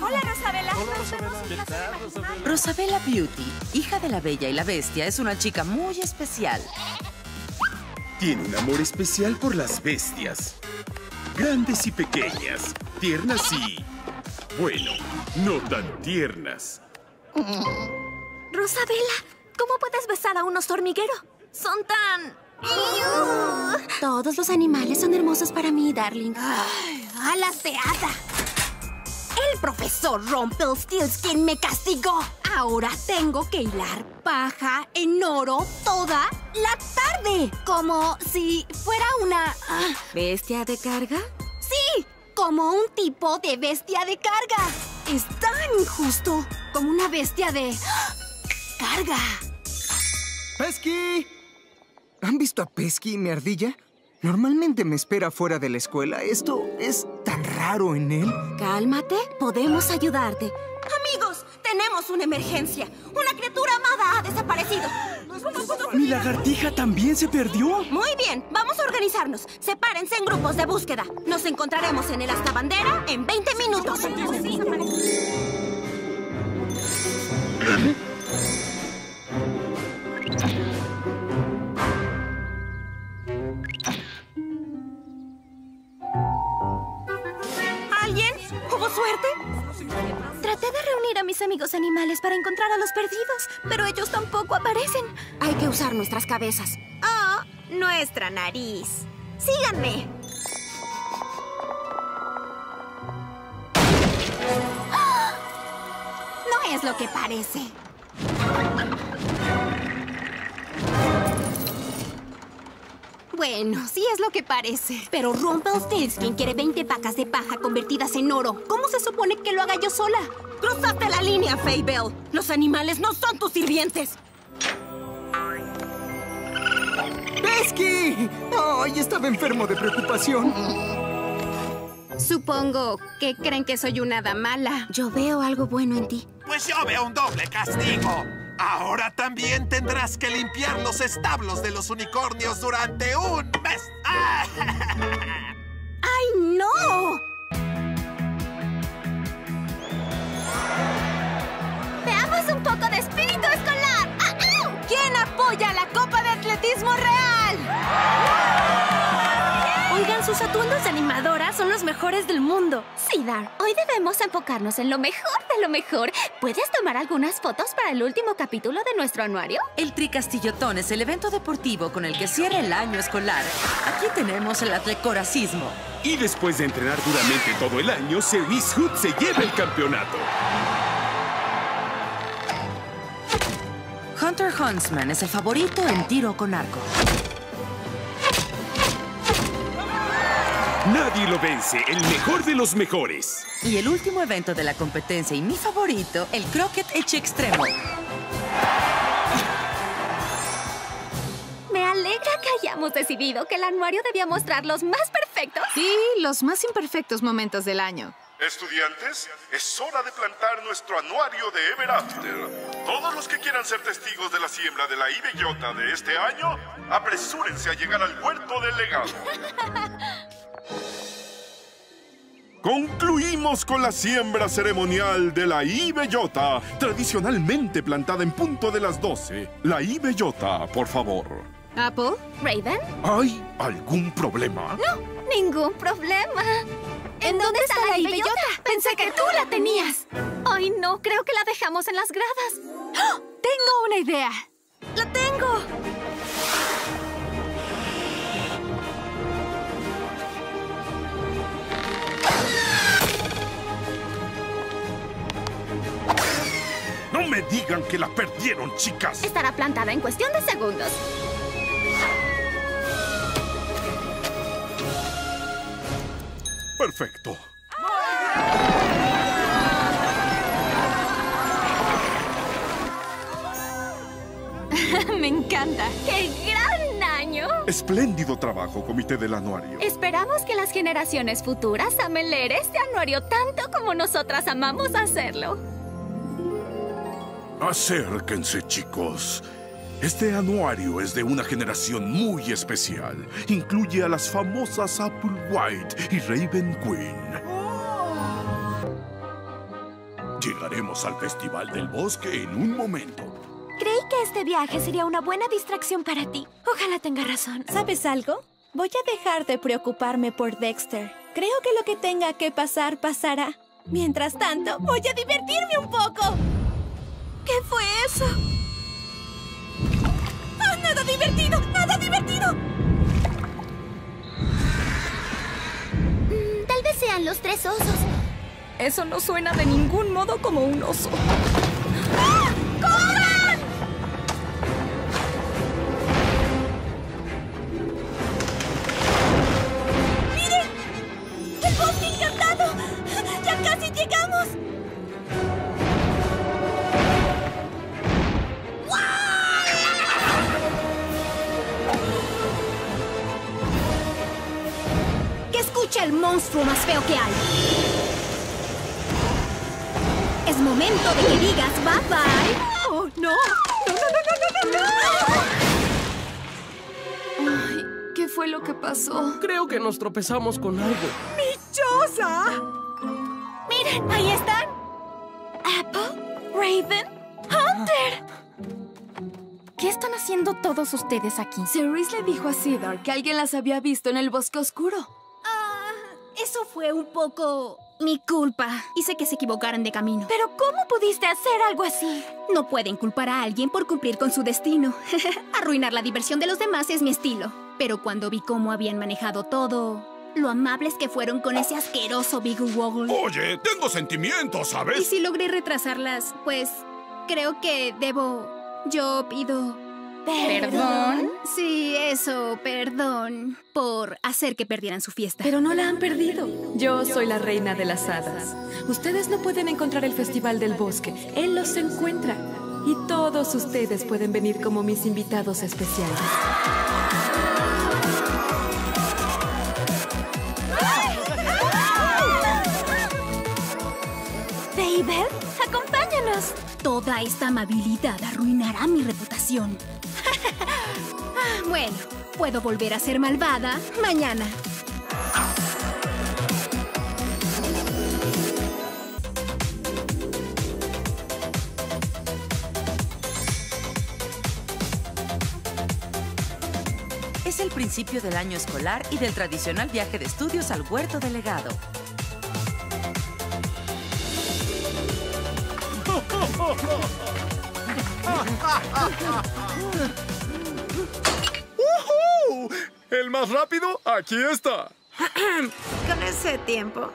Hola, Rosabella. Hola, Rosabella. ¿Qué tal, Rosabella? Rosabella Beauty, hija de la Bella y la Bestia, es una chica muy especial. Tiene un amor especial por las bestias. Grandes y pequeñas, tiernas y... bueno, no tan tiernas. Rosabella, ¿cómo puedes besar a un oso hormiguero? Son tan... Todos los animales son hermosos para mí, Darling. Ay, ¡alas de hada! El profesor Rumpelstiltskin me castigó. Ahora tengo que hilar paja en oro toda la tarde. Como si fuera una... ¿bestia de carga? ¡Sí! Como un tipo de bestia de carga. Es tan injusto como una bestia de... carga. ¡Pesky! ¿Han visto a Pesky, mi ardilla? Normalmente me espera fuera de la escuela. Esto es tan raro en él. Cálmate, podemos ayudarte. Amigos, tenemos una emergencia. Una criatura amada ha desaparecido. ¿Mi lagartija también se perdió? Muy bien, vamos a organizarnos. Sepárense en grupos de búsqueda. Nos encontraremos en el Hasta Bandera en 20 minutos. Traté de reunir a mis amigos animales para encontrar a los perdidos, pero ellos tampoco aparecen. Hay que usar nuestras cabezas. Oh, nuestra nariz. ¡Síganme! ¡Ah! No es lo que parece. Bueno, sí es lo que parece. Pero Rumpelstiltskin quiere 20 pacas de paja convertidas en oro. ¿Cómo se supone que lo haga yo sola? ¡Cruzaste la línea, Fabel! ¡Los animales no son tus sirvientes! ¡Pesky! ¡Ay, estaba enfermo de preocupación! Supongo que creen que soy una hada mala. Yo veo algo bueno en ti. Pues yo veo un doble castigo. Ahora también tendrás que limpiar los establos de los unicornios durante un mes. ¡Ah! ¡Ay, no! ¡Veamos un poco de espíritu escolar! ¡Ah, ah! ¿Quién apoya la Copa de Atletismo Real? Oigan, sus atuendos de animadora son los mejores del mundo. Sí, Dar. Hoy debemos enfocarnos en lo mejor de lo mejor. ¿Puedes tomar algunas fotos para el último capítulo de nuestro anuario? El Tri Castillotón es el evento deportivo con el que cierra el año escolar. Aquí tenemos el atlecoracismo. Y después de entrenar duramente todo el año, Cerise Hood se lleva el campeonato. Hunter Huntsman es el favorito en tiro con arco. Nadie lo vence, el mejor de los mejores. Y el último evento de la competencia y mi favorito, el Croquet H-Extremo. Me alegra que hayamos decidido que el anuario debía mostrar los más perfectos. Sí, los más imperfectos momentos del año. Estudiantes, es hora de plantar nuestro anuario de Ever After. Todos los que quieran ser testigos de la siembra de la I-Bellota de este año, apresúrense a llegar al huerto del legado. Concluimos con la siembra ceremonial de la I-Bellota, tradicionalmente plantada en punto de las 12. La I-Bellota, por favor. Apple, Raven. ¿Hay algún problema? No, ningún problema. ¿Dónde está la I-Bellota? Pensé que tú la tenías. Ay, no, creo que la dejamos en las gradas. ¡Oh! Tengo una idea. ¡La tengo! ¡No me digan que la perdieron, chicas! Estará plantada en cuestión de segundos. Perfecto. Me encanta. ¡Qué gran año! Espléndido trabajo, comité del anuario. Esperamos que las generaciones futuras amen leer este anuario tanto como nosotras amamos hacerlo. Acérquense, chicos. Este anuario es de una generación muy especial. Incluye a las famosas Apple White y Raven Queen. Oh. Llegaremos al Festival del Bosque en un momento. Creí que este viaje sería una buena distracción para ti. Ojalá tenga razón. ¿Sabes algo? Voy a dejar de preocuparme por Dexter. Creo que lo que tenga que pasar, pasará. Mientras tanto, voy a divertirme un poco. ¿Qué fue eso? ¡Oh, nada divertido! ¡Nada divertido! Tal vez sean los tres osos. Eso no suena de ningún modo como un oso. ¡Ah! ¡Corran! ¡Miren! ¡El bosque encantado! ¡Ya casi llegamos! El monstruo más feo que hay. Es momento de que digas bye bye. Oh, no. No. Ay, ¿qué fue lo que pasó? Creo que nos tropezamos con algo. ¡Michosa! Miren, ahí están. Apple, Raven, Hunter. ¿Qué están haciendo todos ustedes aquí? Cerise le dijo a Cedar que alguien las había visto en el bosque oscuro. Eso fue un poco mi culpa. Hice que se equivocaran de camino. ¿Pero cómo pudiste hacer algo así? No pueden culpar a alguien por cumplir con su destino. Arruinar la diversión de los demás es mi estilo. Pero cuando vi cómo habían manejado todo, lo amables que fueron con ese asqueroso Beagle Wogle. Oye, tengo sentimientos, ¿sabes? Y si logré retrasarlas, pues creo que debo... Yo pido... ¿Perdón? Sí, eso, perdón. Por hacer que perdieran su fiesta. Pero no la han perdido. Yo soy la reina de las hadas. Ustedes no pueden encontrar el Festival del Bosque. Él los encuentra. Y todos ustedes pueden venir como mis invitados especiales. Fabel, acompáñanos. Toda esta amabilidad arruinará mi reputación. Bueno, puedo volver a ser malvada mañana. Es el principio del año escolar y del tradicional viaje de estudios al huerto del legado. ¡Uhú! ¿El más rápido? Aquí está. Con ese tiempo,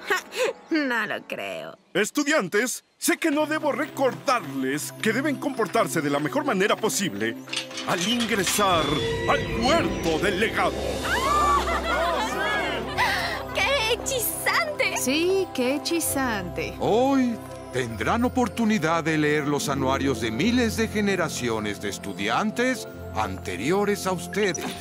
no lo creo. Estudiantes, sé que no debo recordarles que deben comportarse de la mejor manera posible al ingresar al huerto del legado. ¡Qué hechizante! Sí, qué hechizante. Hoy... tendrán oportunidad de leer los anuarios de miles de generaciones de estudiantes anteriores a ustedes.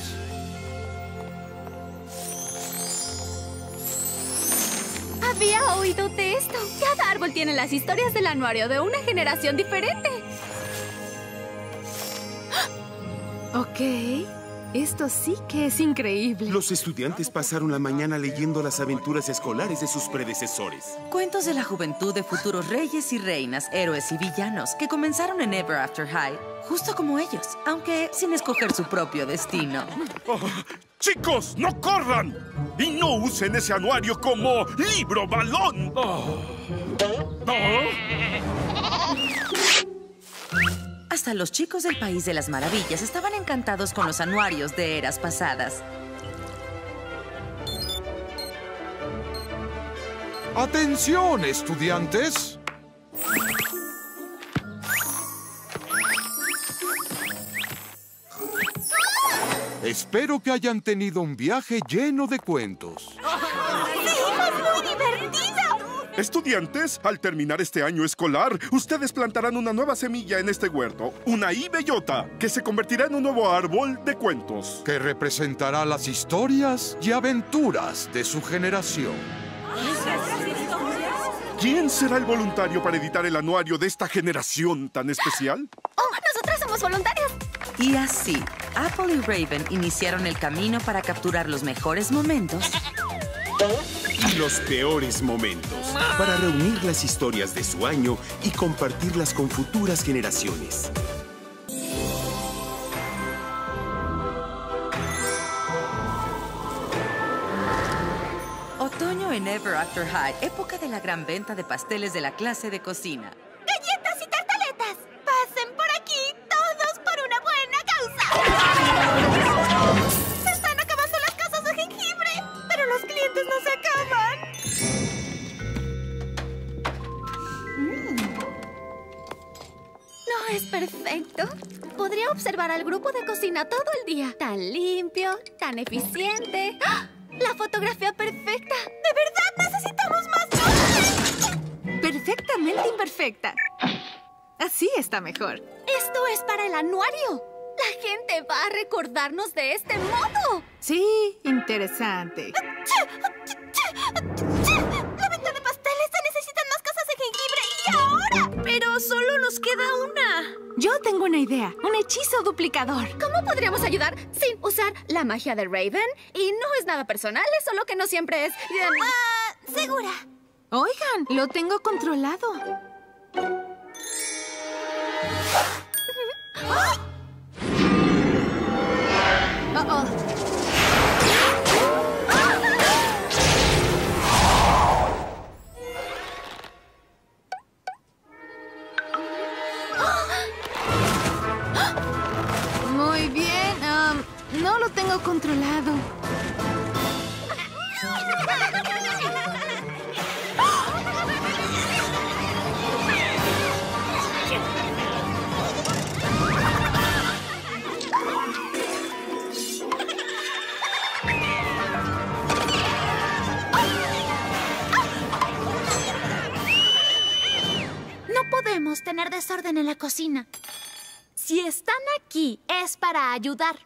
Había oído de esto. Cada árbol tiene las historias del anuario de una generación diferente. Ok. Esto sí que es increíble. Los estudiantes pasaron la mañana leyendo las aventuras escolares de sus predecesores. Cuentos de la juventud de futuros reyes y reinas, héroes y villanos que comenzaron en Ever After High, justo como ellos, aunque sin escoger su propio destino. Oh, ¡chicos, no corran! Y no usen ese anuario como libro balón. Oh. Oh. Hasta los chicos del País de las Maravillas estaban encantados con los anuarios de eras pasadas. ¡Atención, estudiantes! Espero que hayan tenido un viaje lleno de cuentos. ¡Sí, fue muy divertido! Estudiantes, al terminar este año escolar, ustedes plantarán una nueva semilla en este huerto, una I-Bellota, que se convertirá en un nuevo árbol de cuentos. Que representará las historias y aventuras de su generación. ¿Quién será el voluntario para editar el anuario de esta generación tan especial? ¡Oh, nosotras somos voluntarias! Y así, Apple y Raven iniciaron el camino para capturar los mejores momentos y los peores momentos, para reunir las historias de su año y compartirlas con futuras generaciones. Otoño en Ever After High, época de la gran venta de pasteles de la clase de cocina. ¡Galletas y tartaletas! ¡Pasen por aquí todos por una buena causa! ¡Se están acabando las casas de jengibre! ¡Pero los clientes no se acaban! No es perfecto. Podría observar al grupo de cocina todo el día. Tan limpio, tan eficiente. ¡Ah! ¡La fotografía perfecta! ¡De verdad necesitamos más! Perfectamente imperfecta. Así está mejor. Esto es para el anuario. La gente va a recordarnos de este modo. Sí, interesante. ¡Pero solo nos queda una! Yo tengo una idea. Un hechizo duplicador. ¿Cómo podríamos ayudar sin usar la magia de Raven? Y no es nada personal, es solo que no siempre es... segura. Oigan, lo tengo controlado. Uh-oh. No lo tengo controlado. No podemos tener desorden en la cocina. Si están aquí, es para ayudar.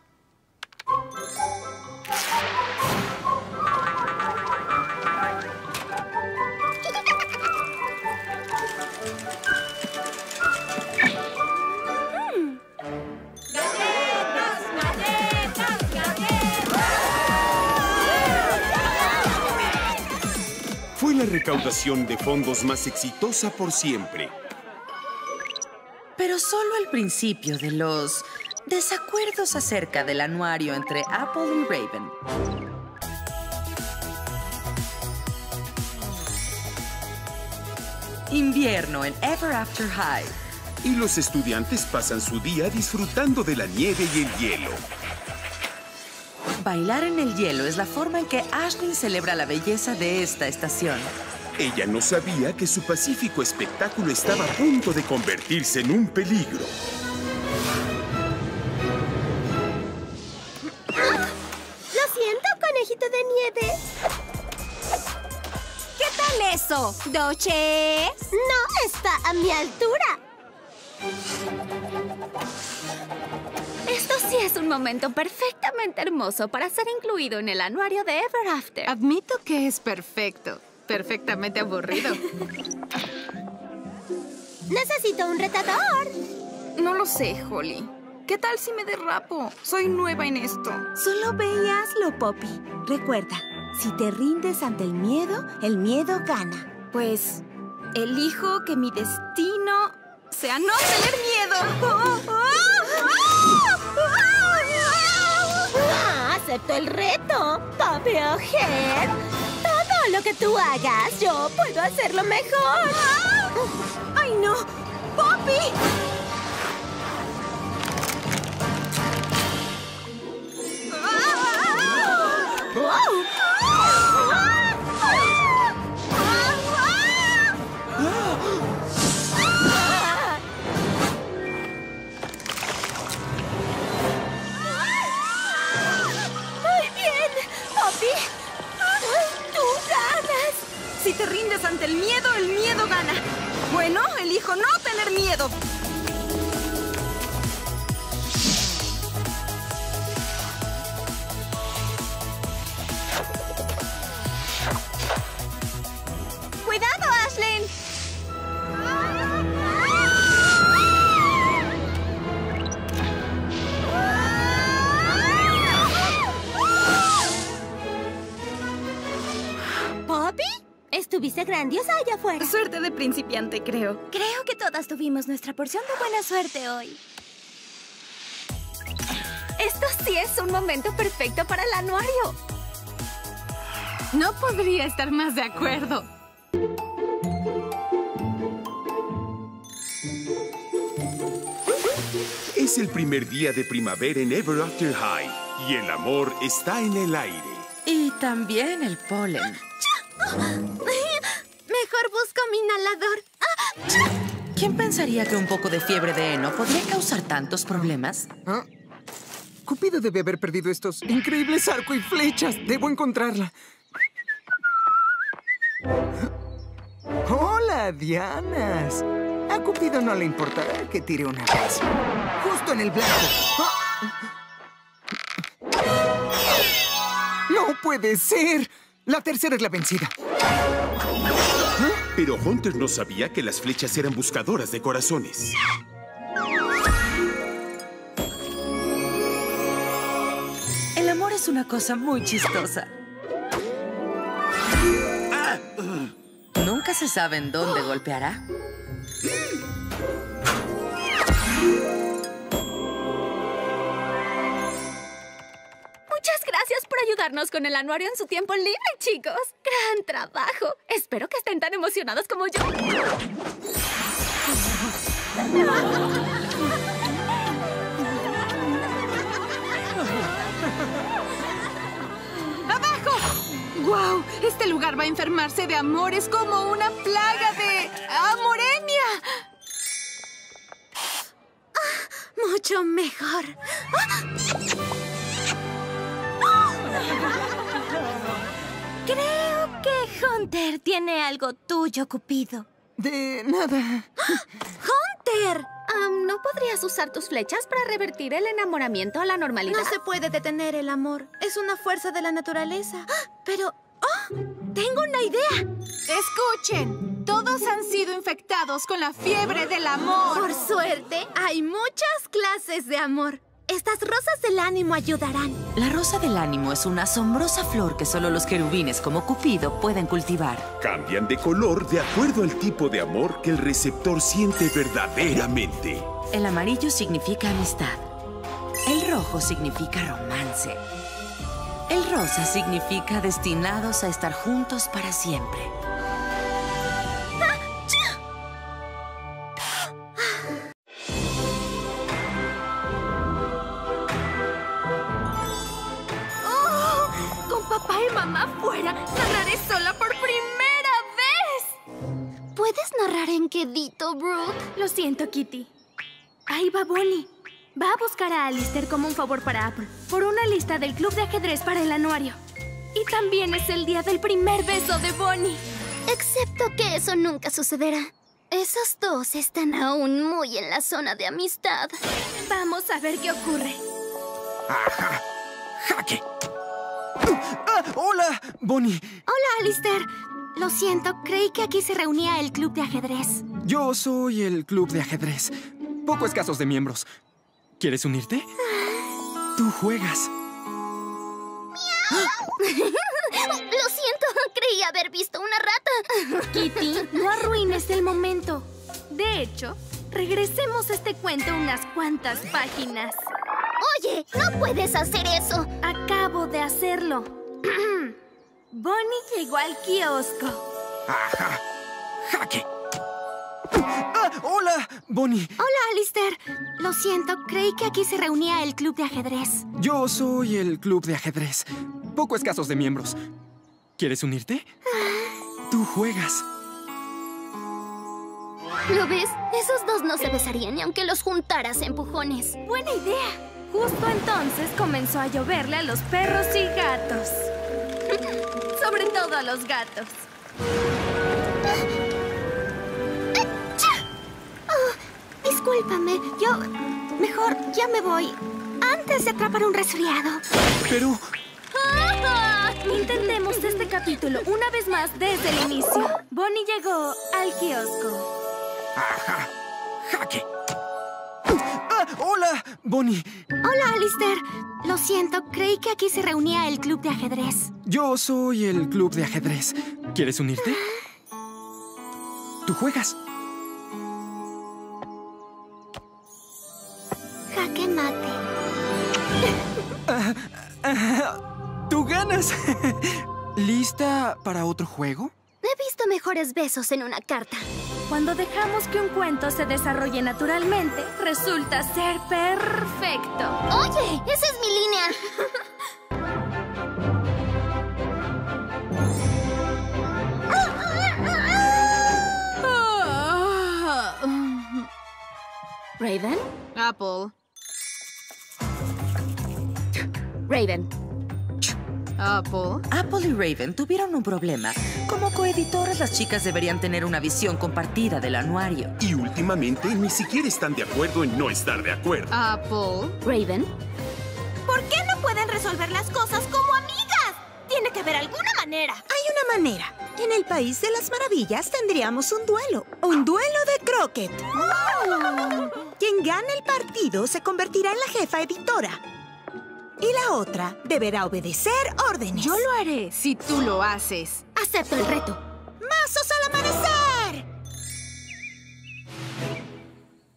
Fue la recaudación de fondos más exitosa por siempre. Pero solo el principio de los... desacuerdos acerca del anuario entre Apple y Raven. Invierno en Ever After High. Y los estudiantes pasan su día disfrutando de la nieve y el hielo. Bailar en el hielo es la forma en que Ashlyn celebra la belleza de esta estación. Ella no sabía que su pacífico espectáculo estaba a punto de convertirse en un peligro. De nieve. ¿Qué tal eso, Doche? No está a mi altura. Esto sí es un momento perfectamente hermoso para ser incluido en el anuario de Ever After. Admito que es perfecto. Perfectamente aburrido. Necesito un retador. No lo sé, Holly. ¿Qué tal si me derrapo? Soy nueva en esto. Solo ve y hazlo, Poppy. Recuerda, si te rindes ante el miedo gana. Pues, elijo que mi destino sea no tener miedo. ¡Acepto el reto, Poppy O'Hare! Todo lo que tú hagas, yo puedo hacerlo mejor. ¡Ay, no! ¡Poppy! Si te rindes ante el miedo gana. Bueno, elijo no tener miedo. ¡Cuidado, Ashlyn! estuviste grandiosa allá afuera. Suerte de principiante, creo. Creo que todas tuvimos nuestra porción de buena suerte hoy. Esto sí es un momento perfecto para el anuario. No podría estar más de acuerdo. Es el primer día de primavera en Ever After High y el amor está en el aire. Y también el polen. Mejor busco mi inhalador. ¿Quién pensaría que un poco de fiebre de heno podría causar tantos problemas? ¿Ah? Cupido debe haber perdido estos increíbles arco y flechas. Debo encontrarla. ¡Hola, Dianas! A Cupido no le importará que tire una vez. ¡Justo en el blanco! ¡No puede ser! La tercera es la vencida. Pero Hunter no sabía que las flechas eran buscadoras de corazones. El amor es una cosa muy chistosa. Nunca se sabe en dónde golpeará. Muchas gracias por ayudarnos con el anuario en su tiempo libre, chicos. ¡Gran trabajo! Espero que estén tan emocionados como yo. ¡Abajo! ¡Guau! Este lugar va a enfermarse de amores como una plaga de... ¡Amorenia! Oh, mucho mejor. Creo que Hunter tiene algo tuyo, Cupido. De nada. ¡Hunter! ¿No podrías usar tus flechas para revertir el enamoramiento a la normalidad? No se puede detener el amor. Es una fuerza de la naturaleza. Pero... ¡Oh! ¡Tengo una idea! ¡Escuchen! Todos han sido infectados con la fiebre del amor. Por suerte, hay muchas clases de amor. Estas rosas del ánimo ayudarán. La rosa del ánimo es una asombrosa flor que solo los querubines como Cupido pueden cultivar. Cambian de color de acuerdo al tipo de amor que el receptor siente verdaderamente. El amarillo significa amistad. El rojo significa romance. El rosa significa destinados a estar juntos para siempre. Brooke. Lo siento, Kitty. Ahí va Bonnie. Va a buscar a Alistair como un favor para Apple por una lista del club de ajedrez para el anuario. Y también es el día del primer beso de Bonnie. Excepto que eso nunca sucederá. Esos dos están aún muy en la zona de amistad. Vamos a ver qué ocurre. ¡Ajá! ¡Jaque! ¡Ah! ¡Hola, Bonnie! ¡Hola, Alistair! Lo siento, creí que aquí se reunía el club de ajedrez. Yo soy el club de ajedrez. Poco escasos de miembros. ¿Quieres unirte? Tú juegas. Lo siento, creí haber visto una rata. Kitty, no arruines el momento. De hecho, regresemos a este cuento unas cuantas páginas. Oye, no puedes hacer eso. Acabo de hacerlo. Bonnie llegó al kiosco. ¡Ajá! ¡Jaque! ¡Ah! ¡Hola, Bonnie! Hola, Alistair. Lo siento, creí que aquí se reunía el club de ajedrez. Yo soy el club de ajedrez. Poco escasos de miembros. ¿Quieres unirte? Tú juegas. ¿Lo ves? Esos dos no se besarían ni aunque los juntaras a empujones. ¡Buena idea! Justo entonces comenzó a lloverle a los perros y gatos. Sobre todo a los gatos. Oh, discúlpame, yo... Mejor ya me voy antes de atrapar un resfriado. Pero... Intentemos este capítulo una vez más desde el inicio. Bonnie llegó al kiosco. ¡Ajá! ¡Jaque! ¡Ah! ¡Hola, Bonnie! Hola, Alistair. Lo siento, creí que aquí se reunía el club de ajedrez. Yo soy el club de ajedrez. ¿Quieres unirte? ¿Tú juegas? Jaque mate. ¡Tú ganas! ¿Lista para otro juego? He visto mejores besos en una carta. Cuando dejamos que un cuento se desarrolle naturalmente, resulta ser perfecto. ¡Oye! ¡Esa es mi línea! ¿Raven? Apple. Raven. Apple. Apple y Raven tuvieron un problema. Como coeditoras, las chicas deberían tener una visión compartida del anuario. Y últimamente ni siquiera están de acuerdo en no estar de acuerdo. Apple. Raven. ¿Por qué no pueden resolver las cosas como amigas? Tiene que haber alguna manera. Hay una manera. En el País de las Maravillas tendríamos un duelo. ¡Un duelo de croquet! ¡Oh! Quien gane el partido se convertirá en la jefa editora. Y la otra deberá obedecer órdenes. Yo lo haré si tú lo haces. Acepto el reto. ¡Mazos al amanecer!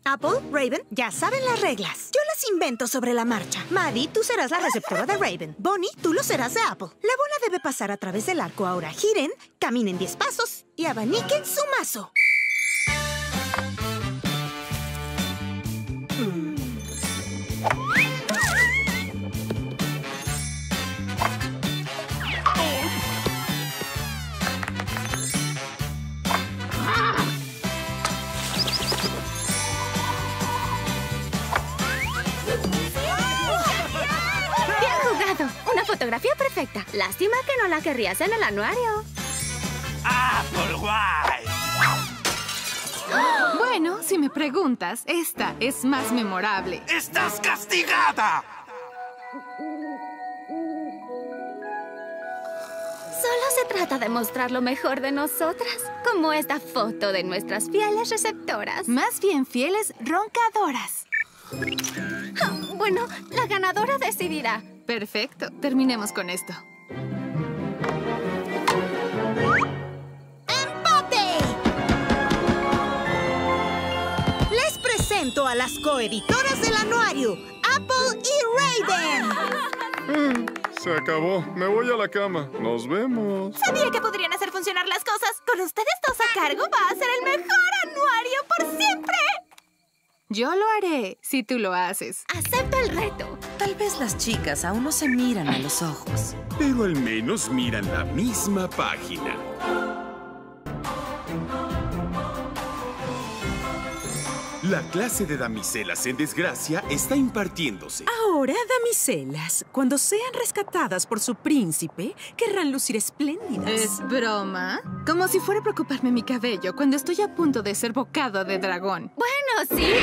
Apple, Raven, ya saben las reglas. Yo las invento sobre la marcha. Maddie, tú serás la receptora de Raven. Bonnie, tú lo serás de Apple. La bola debe pasar a través del arco. Ahora giren, caminen 10 pasos y abaniquen su mazo. Fotografía perfecta. Lástima que no la querrías en el anuario. ¡Apple White! Bueno, si me preguntas, esta es más memorable. ¡Estás castigada! Solo se trata de mostrar lo mejor de nosotras, como esta foto de nuestras fieles receptoras. Más bien fieles roncadoras. Bueno, la ganadora decidirá. Perfecto. Terminemos con esto. ¡Empate! Les presento a las coeditoras del anuario, Apple y Raven. Se acabó. Me voy a la cama. Nos vemos. Sabía que podrían hacer funcionar las cosas. Con ustedes dos a cargo va a ser el mejor anuario por siempre. Yo lo haré, si tú lo haces. ¡Acepto el reto! Tal vez las chicas aún no se miran a los ojos. Pero al menos miran la misma página. La clase de damiselas en desgracia está impartiéndose. Ahora, damiselas, cuando sean rescatadas por su príncipe, querrán lucir espléndidas. ¿Es broma? Como si fuera a preocuparme mi cabello cuando estoy a punto de ser bocado de dragón. Bueno, sí.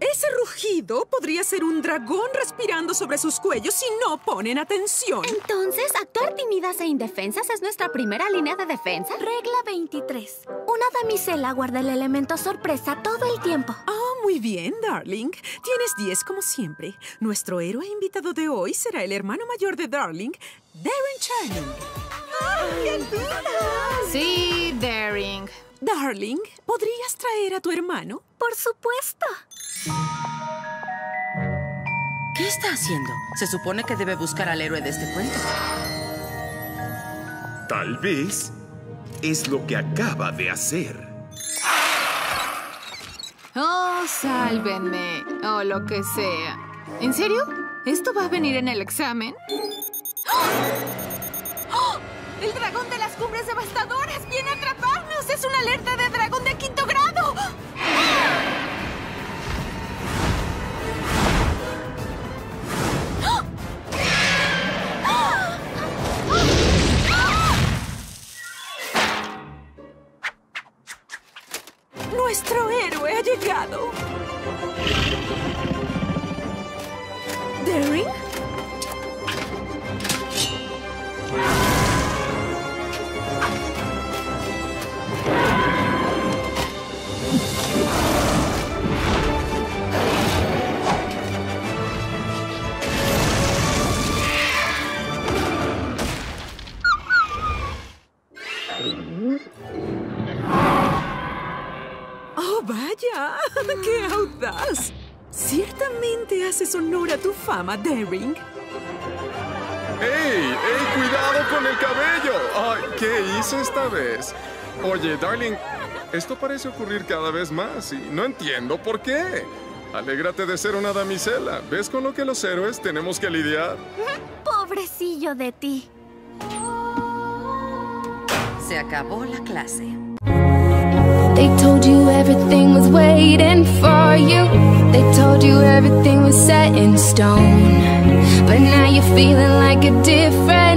Ese rugido podría ser un dragón respirando sobre sus cuellos si no ponen atención. Entonces, actuar tímidas e indefensas es nuestra primera línea de defensa. Regla 23. Una damisela guarda el elemento sorpresa todo el tiempo. Oh, muy bien, Darling. Tienes 10 como siempre. Nuestro héroe invitado de hoy será el hermano mayor de Darling, Daring. ¡Ay, qué lindo! Sí, Daring. Darling, ¿podrías traer a tu hermano? Por supuesto. ¿Qué está haciendo? Se supone que debe buscar al héroe de este cuento. Tal vez es lo que acaba de hacer. Oh, sálvenme. O lo que sea. ¿En serio? ¿Esto va a venir en el examen? ¡Oh! ¡Oh! ¡El dragón de las cumbres devastadoras viene a atraparnos! ¡Es una alerta de dragón de 5.º grado! ¡Nuestro héroe ha llegado! ¿Daring? ¡Qué audaz! Ciertamente haces honor a tu fama, Daring. ¡Ey! ¡Ey! ¡Cuidado con el cabello! ¡Ay! ¿Qué hice esta vez? Oye, Darling, esto parece ocurrir cada vez más y no entiendo por qué. Alégrate de ser una damisela. ¿Ves con lo que los héroes tenemos que lidiar? Pobrecillo de ti. Se acabó la clase. They told you everything was waiting for you. They told you everything was set in stone. But now you're feeling like a different